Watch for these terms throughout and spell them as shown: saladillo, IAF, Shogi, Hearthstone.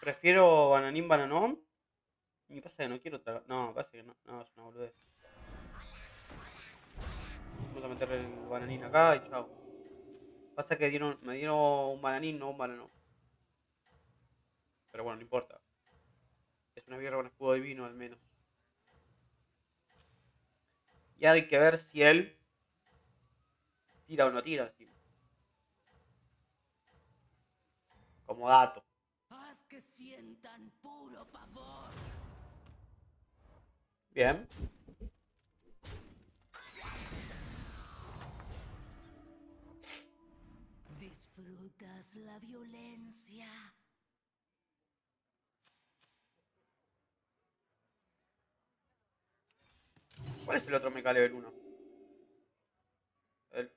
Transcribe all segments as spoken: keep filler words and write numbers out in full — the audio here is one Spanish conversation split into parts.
Prefiero bananín bananón. Me pasa que no quiero tragar. No, pasa que no. No, es una boludez. Vamos a meter el bananín acá y chao. Pasa que dieron, me dieron un bananín, no un banano. Pero bueno, no importa. Es una guerra con escudo divino al menos. Y hay que ver si él tira o no tira. Así. Como dato. Haz que sientan puro pavor. Bien. Disfrutas la violencia. ¿Cuál es el otro mecha level uno? El...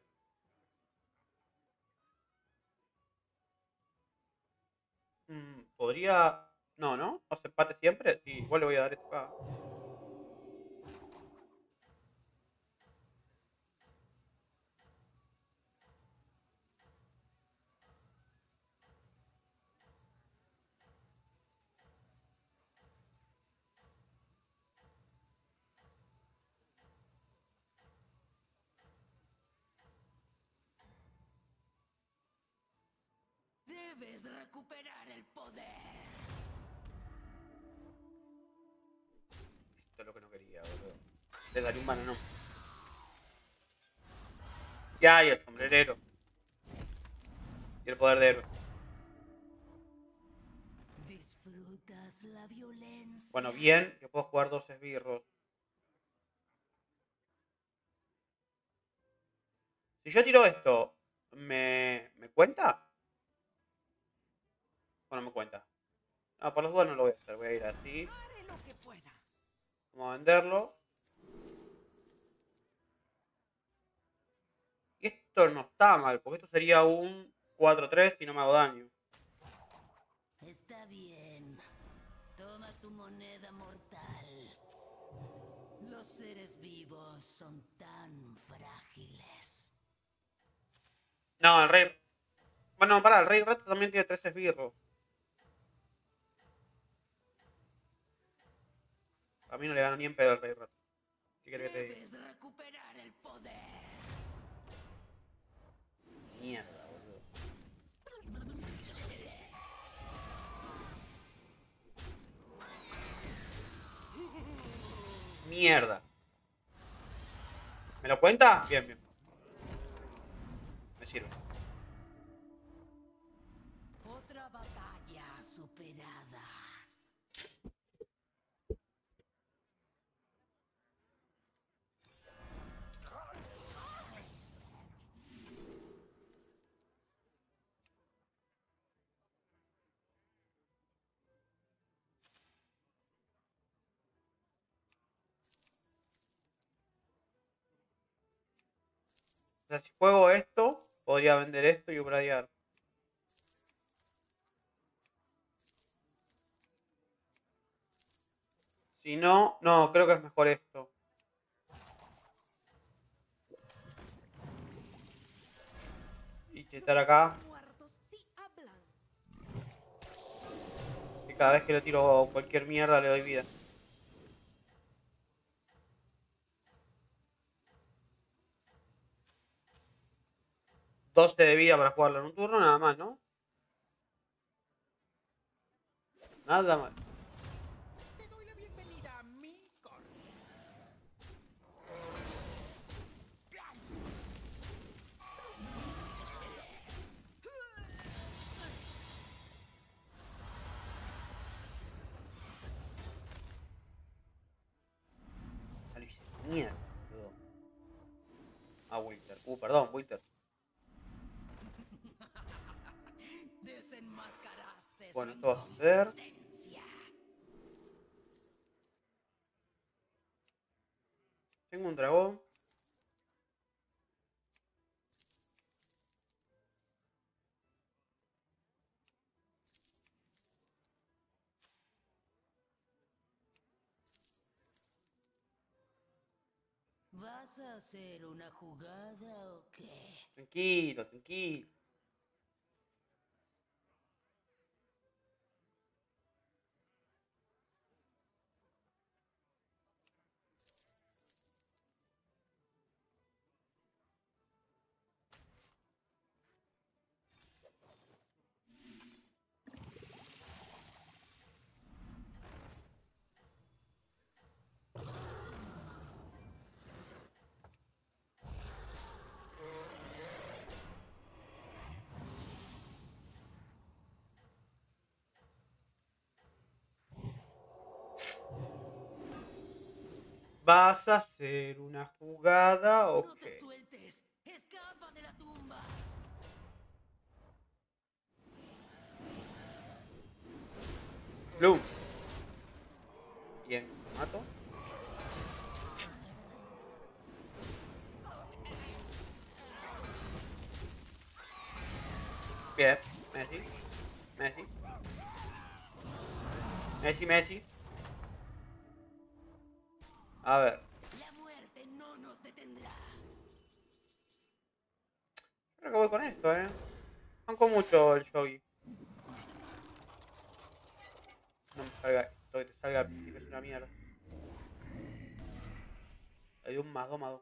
Mm, podría... No, ¿no? ¿No se empate siempre? Sí, igual le voy a dar esto acá. Debes recuperar el poder. Esto es lo que no quería, boludo. Le daré un banano. Ya, y el sombrerero. Y el poder de héroe. Disfrutas la violencia. Bueno, bien, que puedo jugar dos esbirros. Si yo tiro esto, ¿me, me cuenta? No me cuenta. No, por los dudas no lo voy a hacer. Voy a ir así. Vamos a venderlo. Y esto no está mal, porque esto sería un cuatro tres y no me hago daño. Está bien. Toma tu moneda mortal. Los seres vivos son tan frágiles. No, el rey... Bueno, pará, el rey rato también tiene tres esbirros. A mí no le gano ni en pedo al rey rato. ¿Qué querés que te diga? Recuperar el poder. Mierda, boludo. Mierda. ¿Me lo cuenta? Bien, bien. Me sirve. Otra batalla superada. O sea, si juego esto, podría vender esto y upgradear. Si no, no, creo que es mejor esto. Y chetar acá. Y cada vez que le tiro cualquier mierda le doy vida. doce de vida para jugarlo en un turno, nada más, ¿no? Nada mal. Te doy la bienvenida a mi corte. Saliste mierda, boludo. Ah, Winter. Uh, perdón, Winter. Bueno, esto va a suceder. Tengo un dragón. ¿Vas a hacer una jugada o qué? Tranquilo, tranquilo. ¿Vas a hacer una jugada o qué? No te sueltes. Escapa de la tumba. Blue. Bien, mato. Bien, Messi. Messi. Messi, Messi. A ver. La muerte no nos detendrá. Creo que voy con esto, eh. Banco mucho el Shogi. No me salga esto, que te salga al principio es una mierda. Hay un más dos, más dos.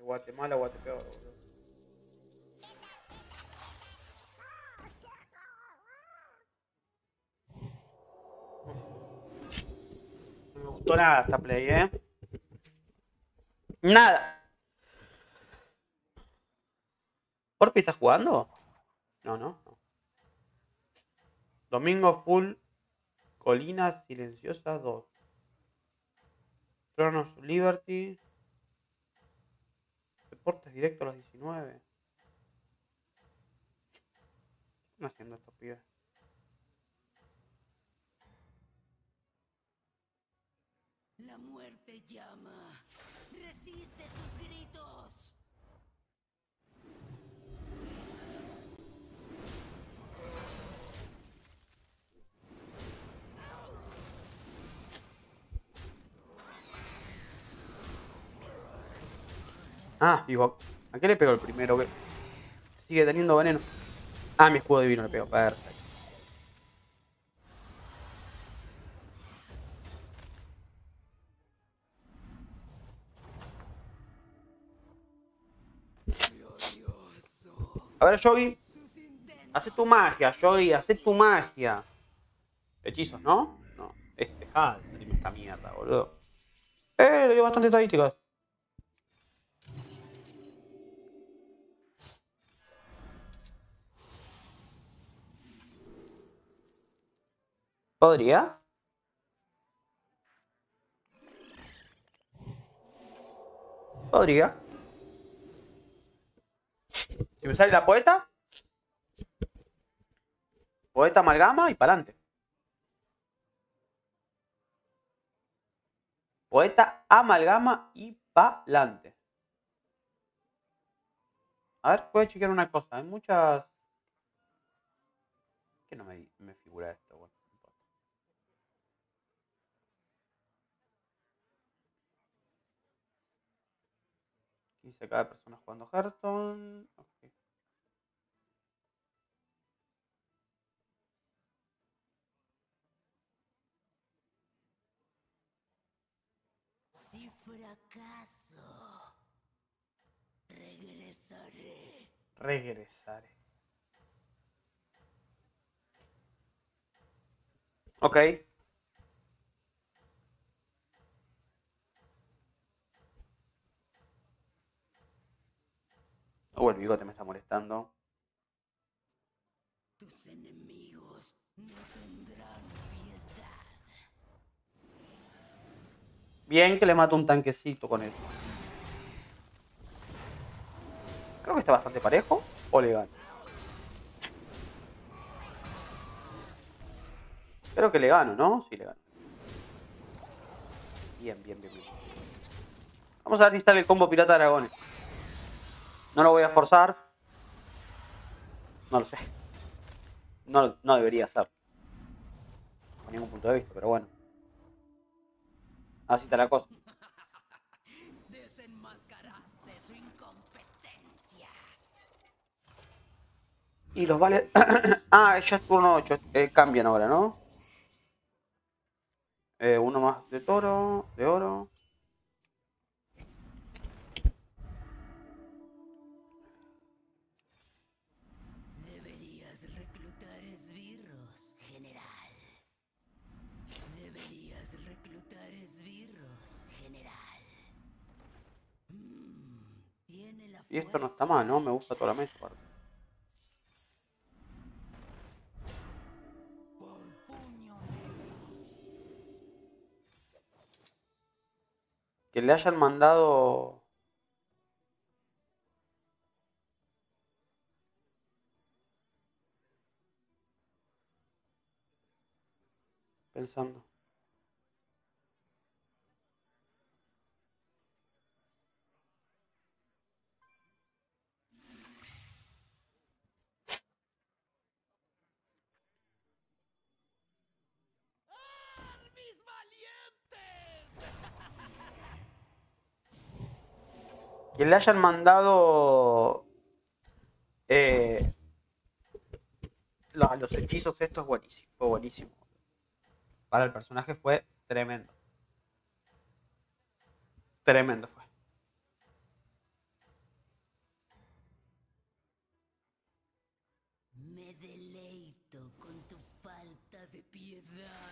Guatemala, Guatepeor, boludo. No me gustó nada esta play, eh. Nada. ¿Orpi está jugando? No, no, no. Domingo full. Colinas silenciosas dos. Tronos Liberty. Cortes directo a las diecinueve. ¿Qué están haciendo estos pibes? La muerte llama. Resiste sus gritos. Ah, digo, ¿a qué le pegó el primero? ¿Qué? Sigue teniendo veneno. Ah, mi escudo divino le pegó. Perfecto. A ver, Yogi. Hacé tu magia, Yogi. Hacé tu magia. Hechizos, ¿no? No. Este. Ah, salimos esta mierda, boludo. Eh, le dio bastante estadísticas. ¿Podría? ¿Podría? Si me sale la poeta. Poeta amalgama y pa'lante. Poeta amalgama y pa'lante. A ver, puedo chequear una cosa. Hay muchas... ¿Qué no me, me figura esto? Bueno. Dice cada persona jugando Hearthstone. Okay. Si fracaso, regresaré. Regresaré. Ok. Oh, el bigote me está molestando. Tus enemigos no tendrán piedad. Bien que le mato un tanquecito con él. Creo que está bastante parejo. O le gano. Creo que le gano, ¿no? Sí, le gano. Bien, bien, bien, bien. Vamos a ver si sale el combo pirata de dragones. No lo voy a forzar. No lo sé. No, no debería hacerlo. Con ningún punto de vista, pero bueno. Así está la cosa. Desenmascaraste su incompetencia. Y los vale. Ah, ya es turno ocho. Eh, cambian ahora, ¿no? Eh, uno más de toro, de oro. Deberías reclutar esbirros, general. Deberías reclutar esbirros, general. Mm, tiene la fuerza. Y esto no está mal, ¿no? Me gusta toda la mesa, aparte. Que le hayan mandado... Pensando. Que le hayan mandado eh, la, los hechizos estos es buenísimo, fue buenísimo. Para el personaje fue tremendo. Tremendo fue. Me deleito con tu falta de piedad.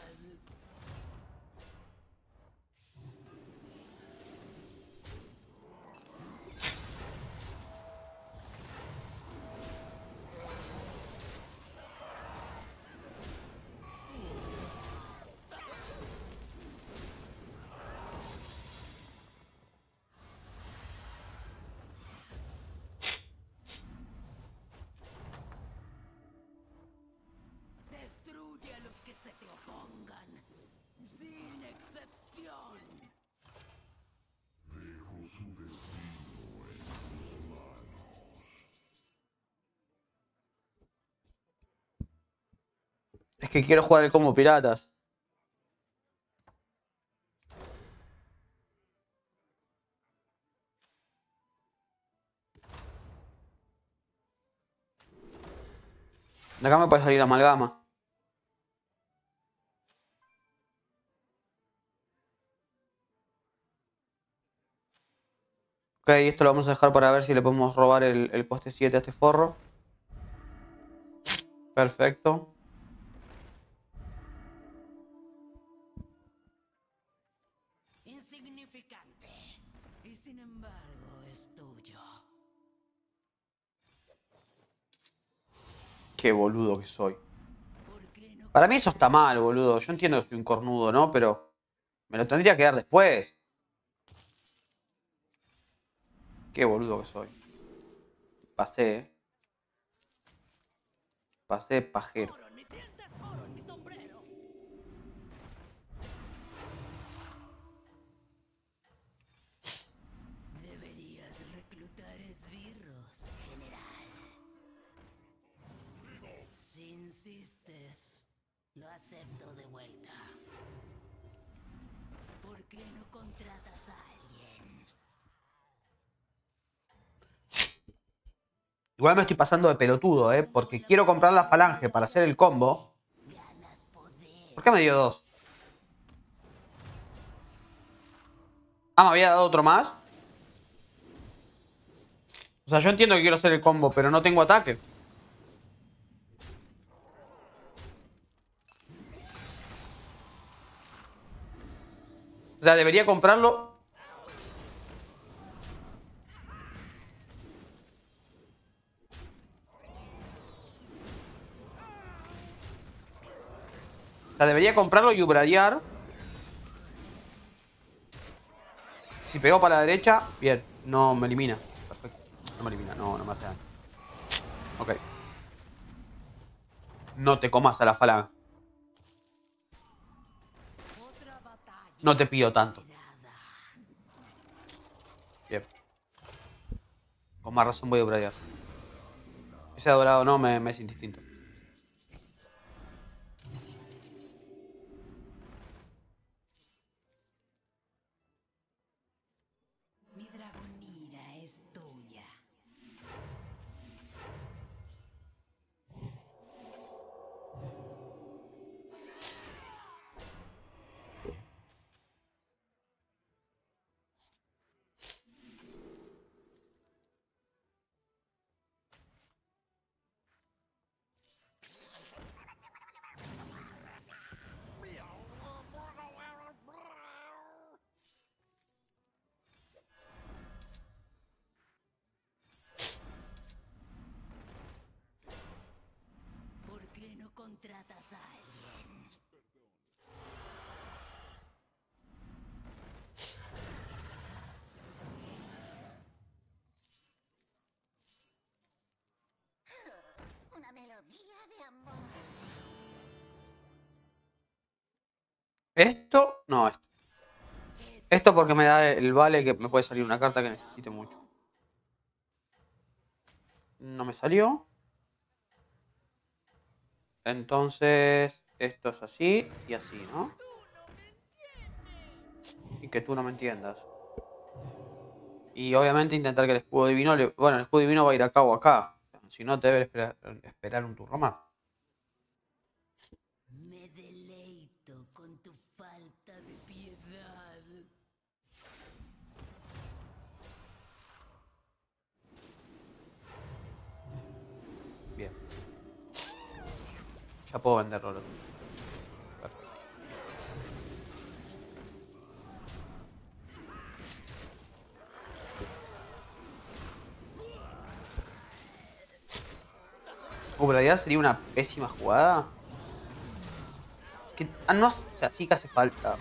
Destruye a los que se te opongan, sin excepción. Dejo su destino en tus manos. Es que quiero jugar el combo piratas. De acá me puede salir amalgama. Ok, esto lo vamos a dejar para ver si le podemos robar el, el coste siete a este forro. Perfecto. Insignificante. Y sin embargo es tuyo. Qué boludo que soy. Para mí eso está mal, boludo. Yo entiendo que soy un cornudo, ¿no? Pero me lo tendría que dar después. Qué boludo que soy. Pasé, ¿eh? Pasé pajero. Deberías reclutar esbirros, general. Si insistes, lo acepto de vuelta. ¿Por qué no contratas a alguien? Igual me estoy pasando de pelotudo, ¿eh? Porque quiero comprar la falange para hacer el combo. ¿Por qué me dio dos? Ah, me había dado otro más. O sea, yo entiendo que quiero hacer el combo, pero no tengo ataque. O sea, debería comprarlo... O sea, debería comprarlo y ubradear. Si pegó para la derecha, bien. No me elimina. Perfecto. No me elimina, no, no me hace daño. Ok. No te comas a la falange. No te pido tanto. Bien. Con más razón voy a ubradear. Ese dorado no me, me es indistinto. Maltratas a alguien. Perdón. Oh, una melodía de amor. Esto, no, esto. Esto porque me da el vale que me puede salir una carta que necesite mucho. No me salió. Entonces, esto es así y así, ¿no? Y que tú no me entiendas. Y obviamente intentar que el escudo divino... Le... Bueno, el escudo divino va a ir acá o acá. Si no, te debe esperar, esperar un turno más. Me deleito con tu falta de piedad. Bien. Ya puedo venderlo. Perfecto. O realidad sería una pésima jugada. Que, ah, no, o sea, sí que hace falta.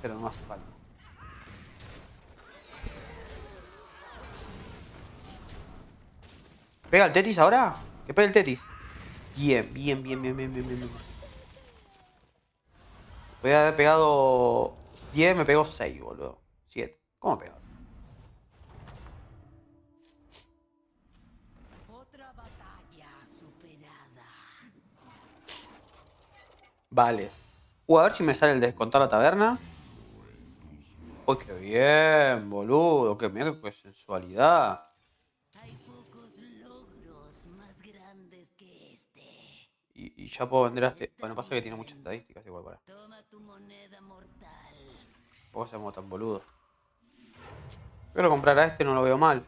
Pero no hace falta. ¿Pega el Tetis ahora? ¿Que pega el Tetis? Bien, bien, bien, bien, bien, bien, bien. Voy a haber pegado diez, me pegó seis, boludo. siete. ¿Cómo pegas? Otra batalla superada. Vale. O a ver si me sale el descontar la taberna. Uy, qué bien, boludo. Qué mierda, qué sensualidad. Y ya puedo vender a este. Bueno, pasa que tiene muchas estadísticas igual para. Toma tu moneda mortal. Tampoco seamos tan boludos. Pero comprar a este no lo veo mal.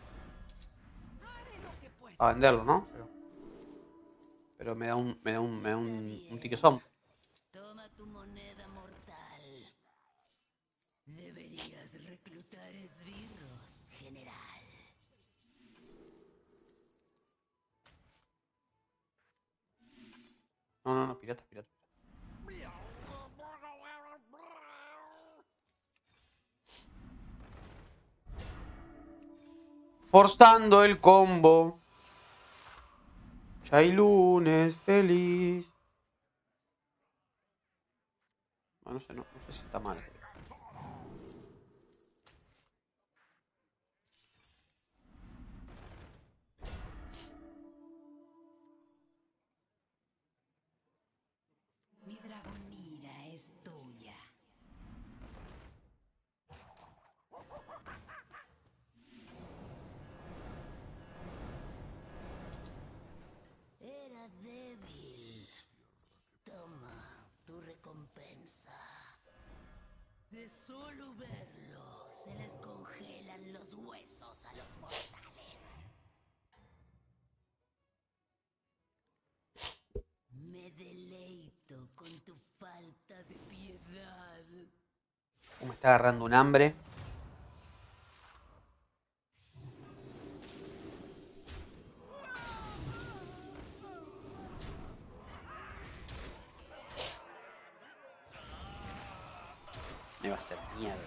A venderlo, ¿no? Pero, pero me da un. me da un. me da un, un tiquezón. Toma tu moneda mortal. Deberías reclutar esbirros, general. No, no, no, pirata, pirata. Forzando el combo. Ya hay lunes feliz. No, no sé, no, no sé si está mal. Débil. Toma tu recompensa. De solo verlo se les congelan los huesos a los mortales. Me deleito con tu falta de piedad. Me está agarrando un hambre. Me va a hacer mierda.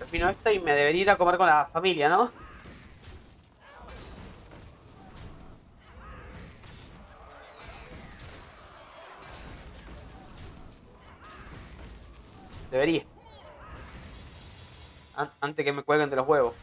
Termino esta y me debería ir a comer con la familia, ¿no? Debería. Antes que me cuelguen de los huevos.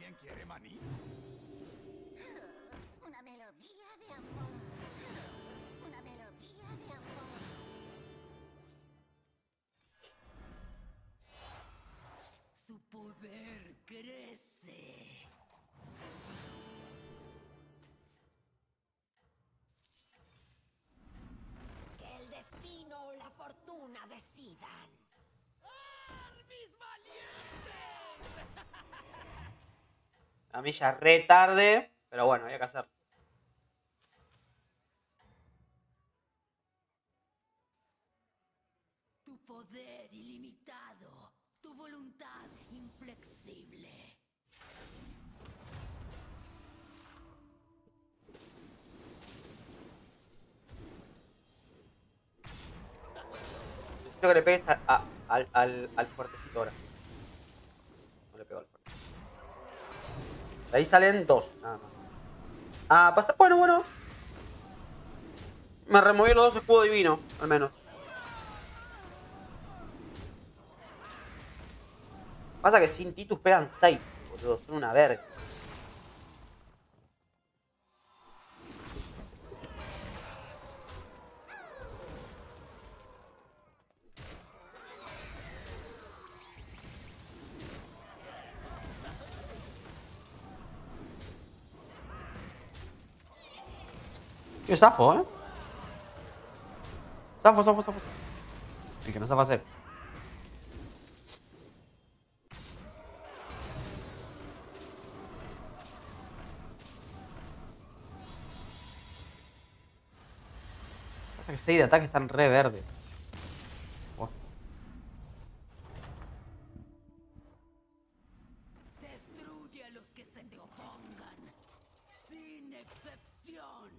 ¿Alguien quiere maní? Una melodía de amor. Una melodía de amor. Su poder crece. Que el destino o la fortuna decidan. ¡Mis valientes! A mí ya re tarde, pero bueno, hay que hacerlo. Tu poder ilimitado, tu voluntad inflexible. Necesito que le pegues a, a, al, al, al fuertecito ahora. No le pego al fuerte. De ahí salen dos, nada más. Ah, pasa. Bueno, bueno. Me removió los dos escudos divinos, al menos. Pasa que sin Titus pegan seis, boludo. Son una verga. Yo zafo, ¿eh? Zafo, zafo, zafo. El que no zafa hacer. Pasa que seis de ataque están re verdes. Oh. Destruye a los que se te opongan. Sin excepción.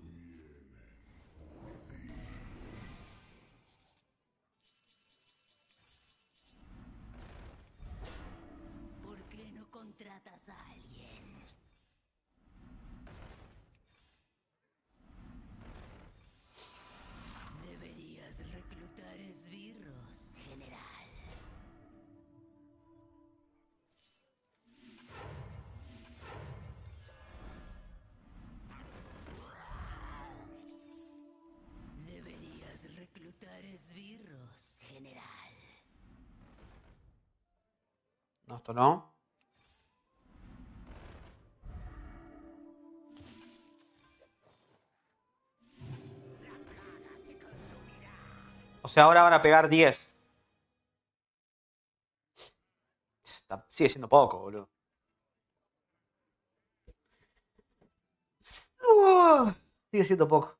Contratas a alguien. Deberías reclutar esbirros, general. Deberías reclutar esbirros, general. No, esto no. O sea, ahora van a pegar diez. Está, sigue siendo poco, boludo. Uh, sigue siendo poco.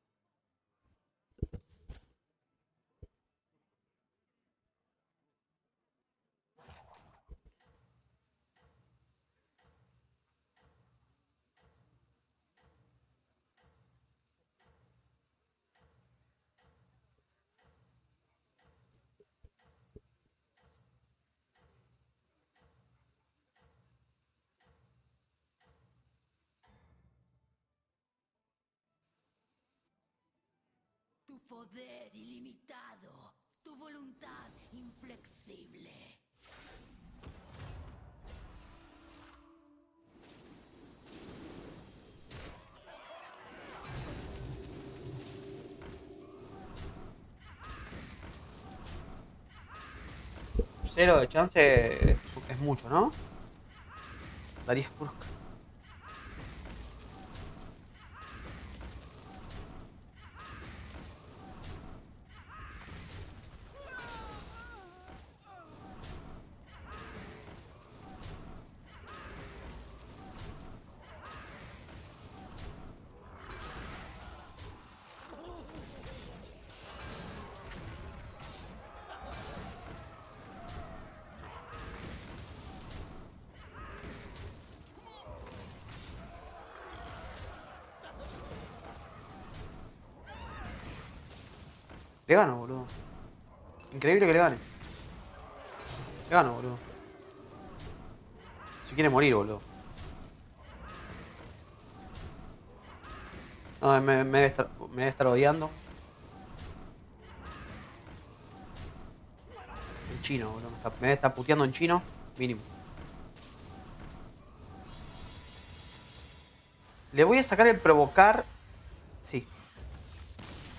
Tu poder ilimitado, tu voluntad inflexible. Cero de chance es mucho, ¿no? Darías puros. Le gano, boludo. Increíble que le gane. Le gano, boludo. Se quiere morir, boludo. No, me, me, debe estar, me debe estar odiando. En chino, boludo. Me debe estar puteando en chino. Mínimo. Le voy a sacar el provocar. Sí.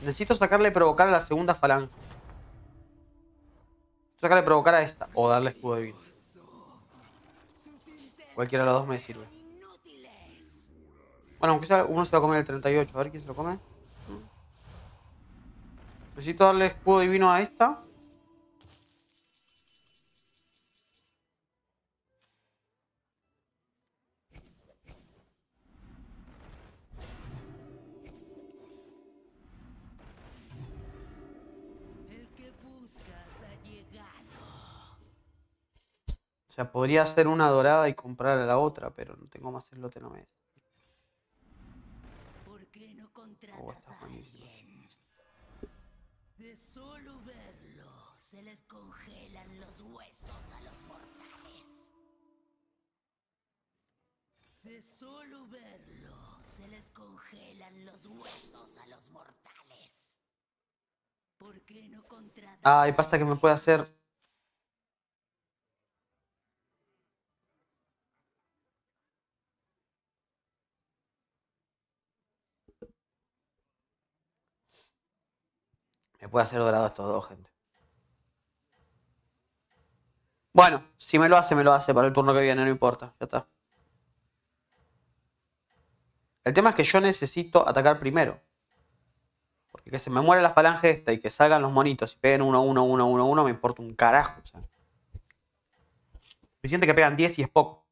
Necesito sacarle provocar a la segunda falange. Sacarle provocar a esta. O darle escudo divino. Cualquiera de los dos me sirve. Bueno, aunque sea uno se va a comer el treinta y ocho. A ver quién se lo come. Necesito darle escudo divino a esta. O sea, podría hacer una dorada y comprar a la otra, pero no tengo más eslote, no me es. ¿Por qué no contratas oh, está buenísimo. A alguien? De solo verlo, se les congelan los huesos a los mortales. De solo verlo, se les congelan los huesos a los mortales. ¿Por qué no contratas? Ah, y pasa que me puede hacer... Me puede hacer dorado estos dos, gente. Bueno, si me lo hace, me lo hace. Para el turno que viene, no importa. Ya está. El tema es que yo necesito atacar primero. Porque que se me muera la falange esta y que salgan los monitos y peguen uno, uno, uno, uno, uno, me importa un carajo. O sea. Me siento que pegan diez y es poco.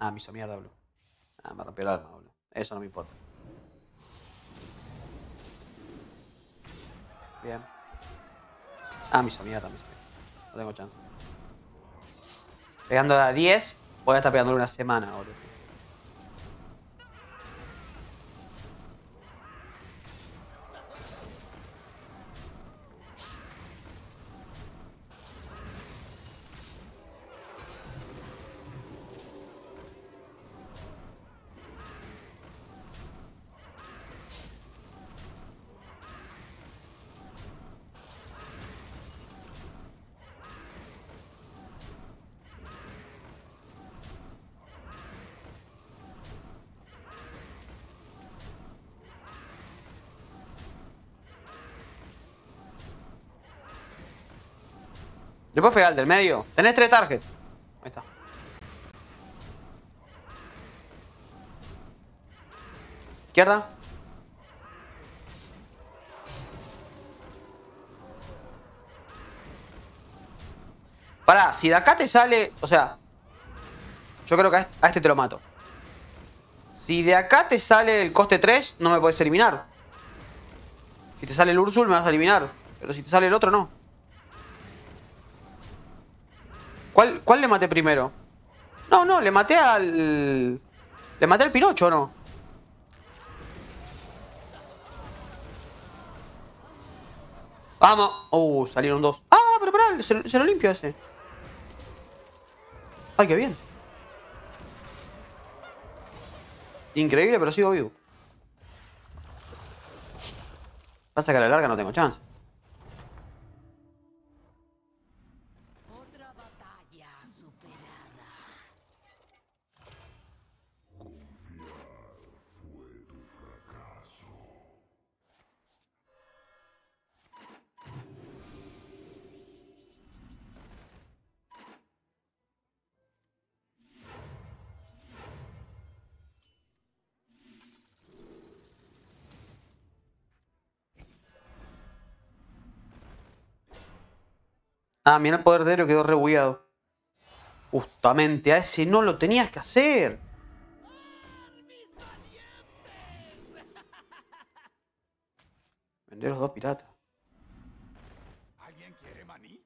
Ah, me hizo mierda, boludo. Ah, me rompió el alma, boludo. Eso no me importa. Bien. Ah, me hizo mierda, me hizo mierda. No tengo chance. Pegando a diez, voy a estar pegándole una semana, boludo. ¿Le puedo pegar el del medio? Tenés tres targets. Ahí está. Izquierda. Pará, si de acá te sale... O sea... Yo creo que a este te lo mato. Si de acá te sale el coste tres, no me podés eliminar. Si te sale el Ursul, me vas a eliminar. Pero si te sale el otro, no. ¿Cuál, ¿Cuál le maté primero? No, no, le maté al... ¿Le maté al Pinocho o no? ¡Vamos! ¡Uh! Salieron dos. ¡Ah! Pero pará, se, se lo limpio ese. ¡Ay, qué bien! Increíble, pero sigo vivo. Pasa que a la larga no tengo chance. Ah, mira el poder de aéreo quedó rebugueado. Justamente a ese no lo tenías que hacer. Vender los dos piratas. ¿Alguien quiere maní?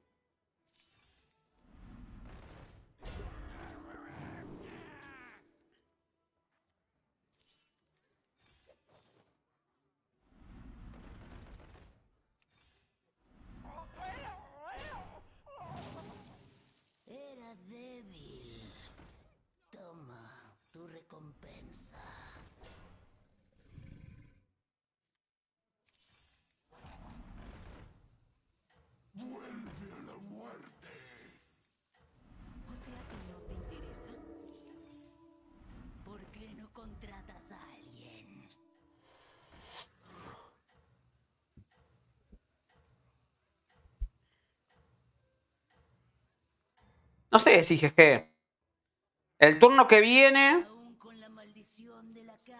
cuando contratas a alguien. No sé si G G. El turno que viene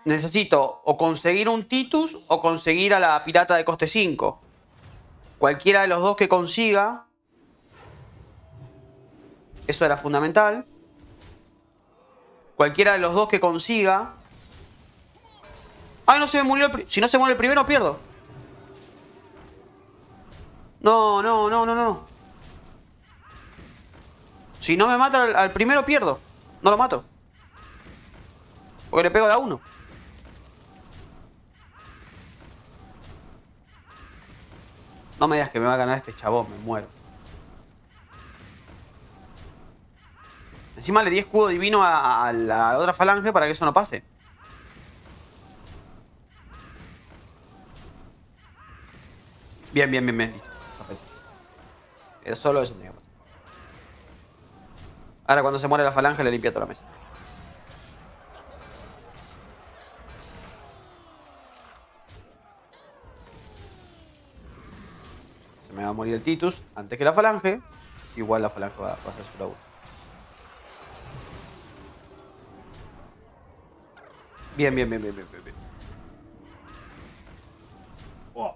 necesito o conseguir un Titus o conseguir a la pirata de coste cinco. Cualquiera de los dos que consiga. Eso era fundamental. Cualquiera de los dos que consiga. Ay, no se me murió el primero. Si no se muere el primero, pierdo. No, no, no, no, no. Si no me mata al, al primero, pierdo. No lo mato. Porque le pego de a uno. No me digas que me va a ganar este chabón. Me muero. Encima le di escudo divino a, a la otra falange para que eso no pase. Bien, bien, bien, bien. Listo. Era solo eso tenía que pasar. Ahora cuando se muere la falange le limpia toda la mesa. Se me va a morir el Titus antes que la falange. Igual la falange va, va a hacer su laburo. Bien, bien, bien, bien, bien, bien. Oh.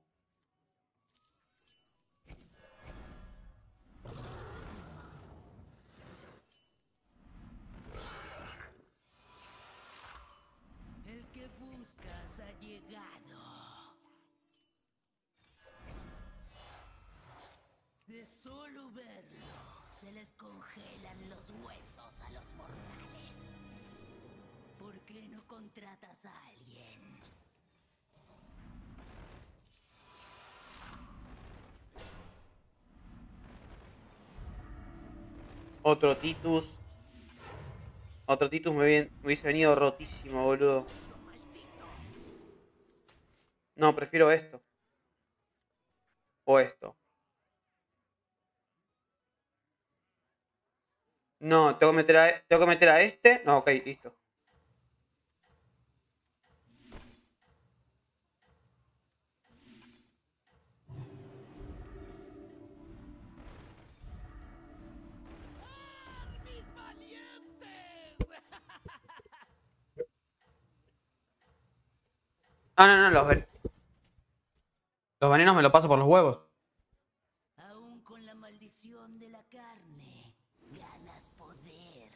De solo verlo, se les congelan los huesos a los mortales. ¿Por qué no contratas a alguien? Otro Titus. Otro Titus me hubiese venido rotísimo, boludo. No, prefiero esto. O esto. No, tengo que meter a, tengo que meter a este. No, ok, listo. ¡Mis valientes! Ah, no, no, los ven. Los venenos me lo paso por los huevos. Aún con la maldición de la carne, ganas poder.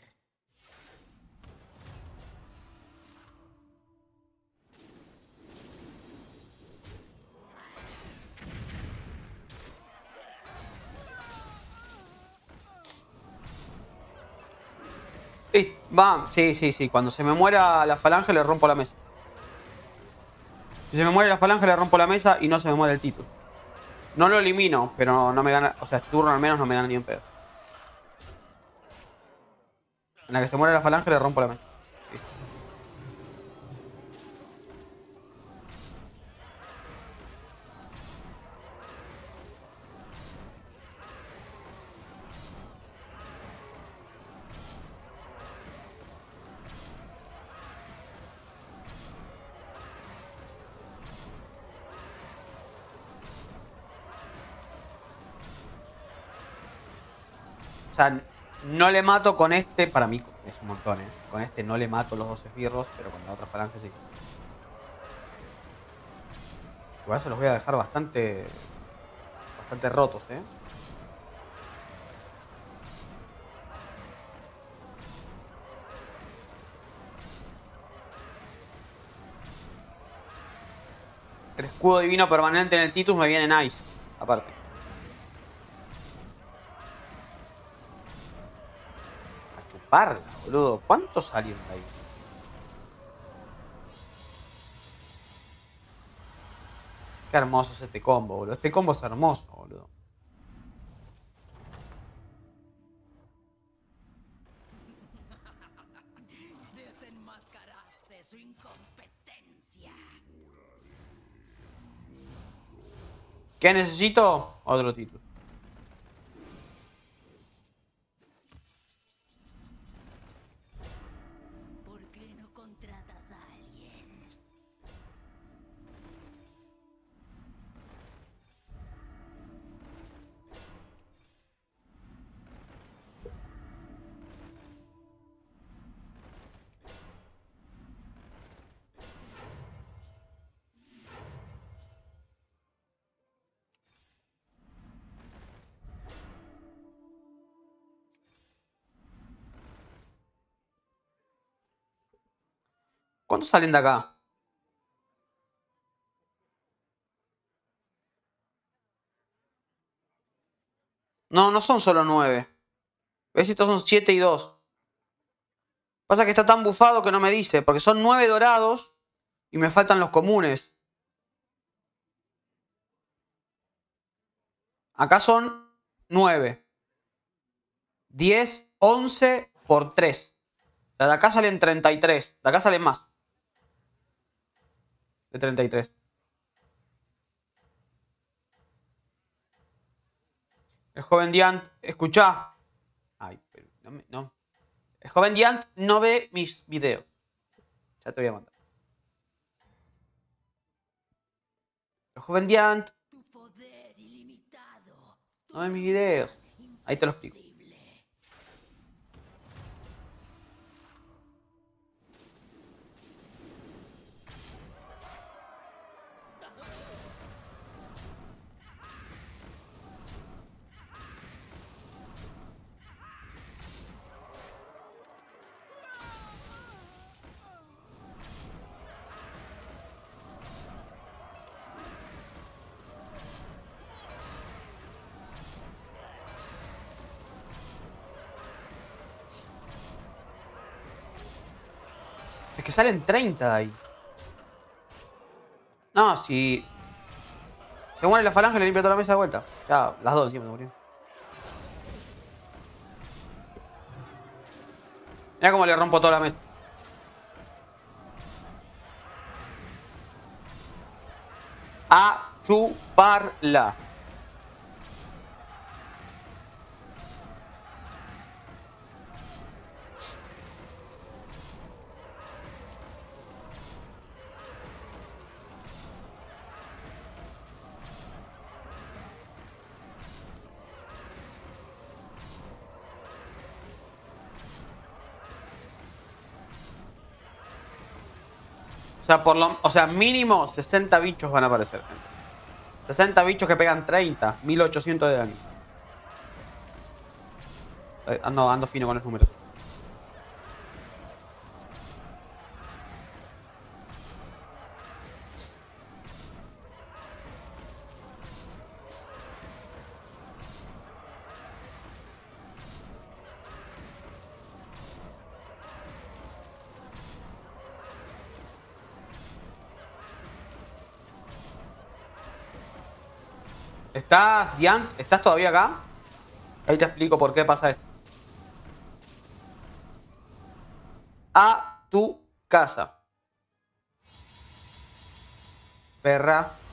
Sí, va, sí, sí, sí. Cuando se me muera la falange le rompo la mesa. Si se me muere la falange, le rompo la mesa y no se me muere el Titus. No lo elimino, pero no me gana. O sea, turno al menos no me gana ni un pedo. En la que se muere la falange, le rompo la mesa. Sí. O sea, no le mato con este, para mí es un montón, ¿eh? Con este no le mato los dos esbirros, pero con la otra falange sí. Igual se los voy a dejar bastante, bastante rotos, ¿eh? El escudo divino permanente en el Titus me viene nice, aparte. Parla, boludo. ¿Cuántos salieron de ahí? Qué hermoso es este combo, boludo. Este combo es hermoso, boludo. Desenmascaraste su incompetencia. ¿Qué necesito? Otro título. ¿Cuántos salen de acá? No, no son solo nueve. ¿Ves? Estos son siete y dos. Pasa que está tan bufado que no me dice. Porque son nueve dorados y me faltan los comunes. Acá son nueve. diez, once por tres. De acá salen treinta y tres. De acá salen más. De treinta y tres. El joven Diant, escuchá. Ay, pero no, no. El joven Diant no ve mis videos. Ya te voy a mandar. El joven Diant no ve mis videos. Ahí te lo explico. Que salen treinta de ahí. No, si... Se muere la falange, le limpio toda la mesa de vuelta. Ya, las dos siempre me murieron. Mirá cómo le rompo toda la mesa. A chuparla. O sea, por lo, o sea, mínimo sesenta bichos van a aparecer. sesenta bichos que pegan treinta. mil ochocientos de daño. Ando, ando fino con los números. ¿Estás, Diant? ¿Estás todavía acá? Ahí te explico por qué pasa esto. A tu casa. Perra.